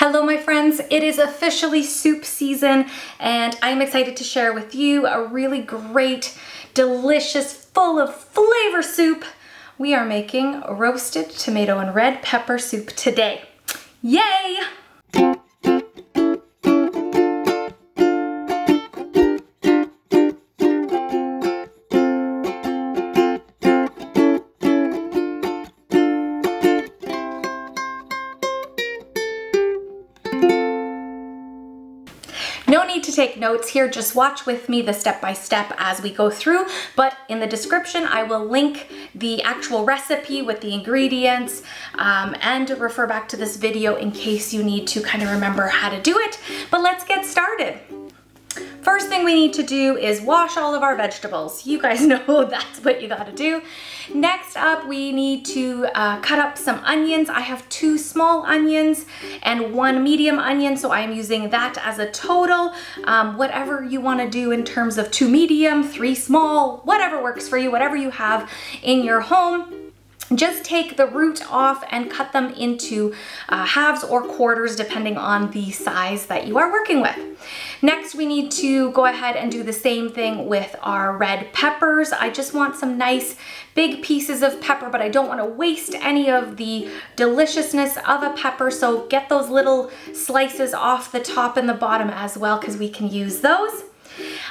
Hello my friends, it is officially soup season and I'm excited to share with you a really great, delicious, full of flavor soup. We are making roasted tomato and red pepper soup today. Yay! No need to take notes here, just watch with me the step-by-step as we go through, but in the description I will link the actual recipe with the ingredients and refer back to this video in case you need to kind of remember how to do it, but let's get started. First thing we need to do is wash all of our vegetables. You guys know that's what you gotta do. Next up, we need to cut up some onions. I have two small onions and one medium onion, so I'm using that as a total. Whatever you wanna do in terms of two medium, three small, whatever works for you, whatever you have in your home. Just take the root off and cut them into halves or quarters depending on the size that you are working with. Next, we need to go ahead and do the same thing with our red peppers. I just want some nice big pieces of pepper, but I don't want to waste any of the deliciousness of a pepper, so get those little slices off the top and the bottom as well because we can use those.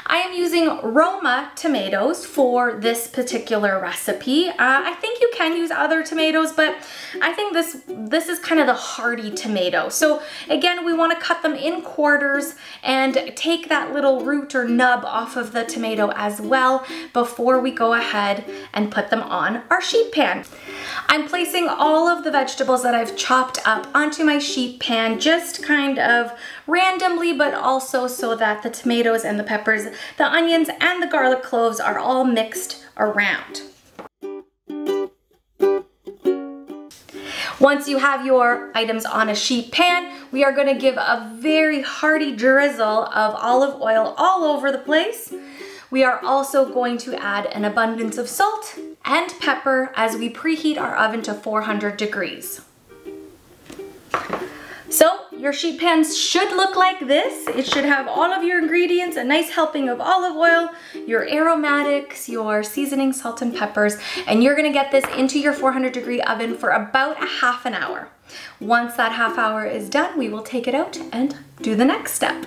I am using Roma tomatoes for this particular recipe. I think you can use other tomatoes, but I think this is kind of the hardy tomato. So again, we want to cut them in quarters and take that little root or nub off of the tomato as well before we go ahead and put them on our sheet pan. I'm placing all of the vegetables that I've chopped up onto my sheet pan, just kind of randomly, but also so that the tomatoes and the peppers, the onions, and the garlic cloves are all mixed around. Once you have your items on a sheet pan, we are going to give a very hearty drizzle of olive oil all over the place. We are also going to add an abundance of salt and pepper as we preheat our oven to 400 degrees. So your sheet pans should look like this. It should have all of your ingredients, a nice helping of olive oil, your aromatics, your seasoning, salt and peppers, and you're gonna get this into your 400 degree oven for about a half an hour. Once that half hour is done, we will take it out and do the next step.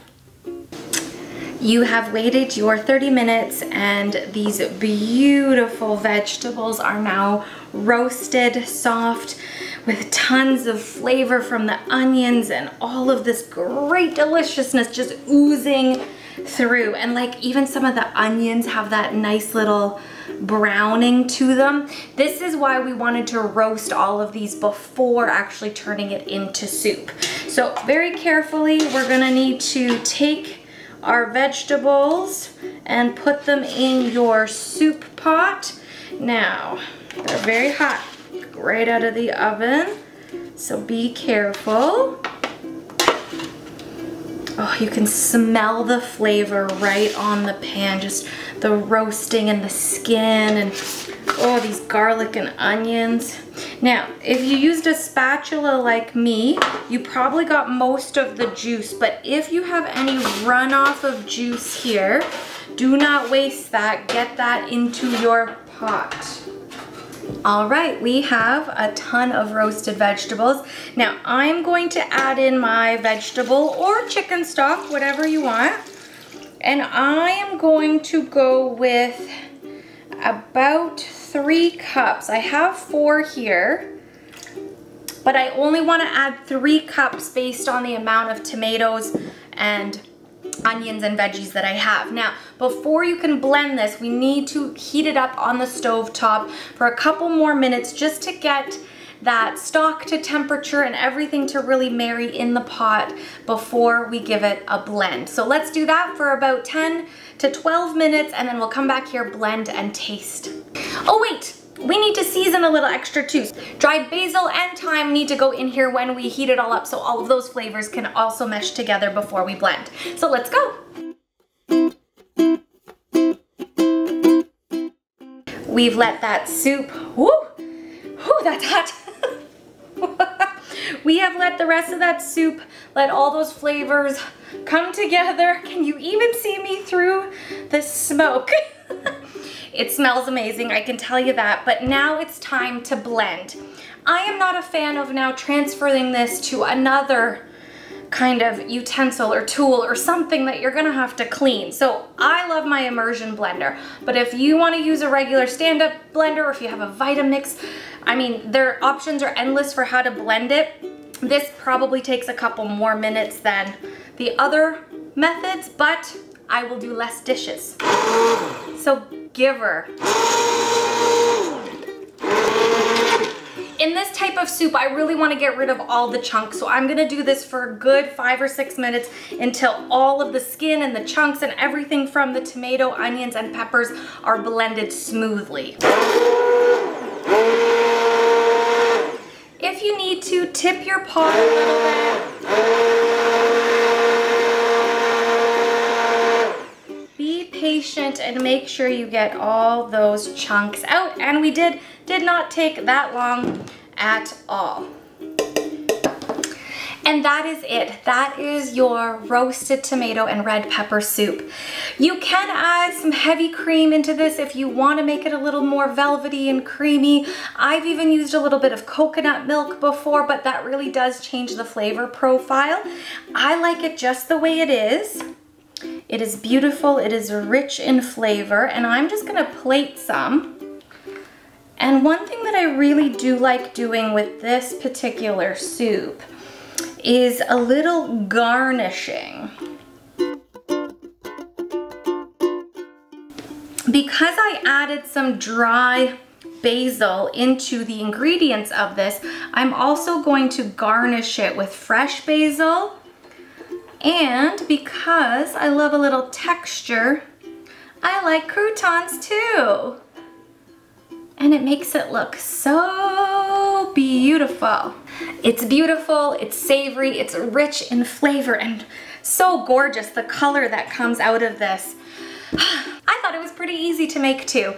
You have waited your 30 minutes and these beautiful vegetables are now roasted, soft, with tons of flavor from the onions and all of this great deliciousness just oozing through. And like even some of the onions have that nice little browning to them. This is why we wanted to roast all of these before actually turning it into soup. So very carefully, we're gonna need to take our vegetables and put them in your soup pot. Now, they're very hot, right out of the oven, so be careful. Oh, you can smell the flavor right on the pan, just the roasting and the skin and oh, these garlic and onions. Now, if you used a spatula like me, you probably got most of the juice, but if you have any runoff of juice here, do not waste that. Get that into your pot. All right, we have a ton of roasted vegetables. Now, I'm going to add in my vegetable or chicken stock, whatever you want, and I am going to go with about 3 cups. I have 4 here, but I only want to add 3 cups based on the amount of tomatoes and onions and veggies that I have. Now, before you can blend this, we need to heat it up on the stove top for a couple more minutes just to get that stock to temperature and everything to really marry in the pot before we give it a blend. So let's do that for about 10 to 12 minutes and then we'll come back here, blend and taste. Oh wait, we need to season a little extra too. Dried basil and thyme need to go in here when we heat it all up so all of those flavors can also mesh together before we blend. So let's go. We've let that soup, whoo, that's hot. We have let the rest of that soup, let all those flavors come together. Can you even see me through the smoke? It smells amazing, I can tell you that, but now it's time to blend. I am not a fan of now transferring this to another kind of utensil or tool or something that you're gonna have to clean. So I love my immersion blender, but if you wanna use a regular stand-up blender or if you have a Vitamix, I mean, their options are endless for how to blend it. This probably takes a couple more minutes than the other methods, but I will do less dishes. So give her. In this type of soup, I really want to get rid of all the chunks, so I'm going to do this for a good 5 or 6 minutes until all of the skin and the chunks and everything from the tomato, onions, and peppers are blended smoothly. If you need to, tip your pot a little bit. Be patient and make sure you get all those chunks out, and we did not take that long at all. And that is it. That is your roasted tomato and red pepper soup. You can add some heavy cream into this if you want to make it a little more velvety and creamy. I've even used a little bit of coconut milk before, but that really does change the flavor profile. I like it just the way it is. It is beautiful, it is rich in flavor, and I'm just going to plate some. And one thing that I really do like doing with this particular soup is a little garnishing. Because I added some dry basil into the ingredients of this, I'm also going to garnish it with fresh basil. And because I love a little texture, I like croutons too. And it makes it look so beautiful. It's beautiful, it's savory, it's rich in flavor, and so gorgeous, the color that comes out of this. I thought it was pretty easy to make too.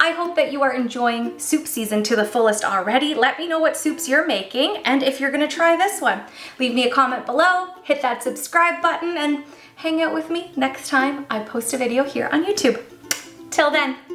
I hope that you are enjoying soup season to the fullest already. Let me know what soups you're making and if you're gonna try this one. Leave me a comment below, hit that subscribe button, and hang out with me next time I post a video here on YouTube. Till then.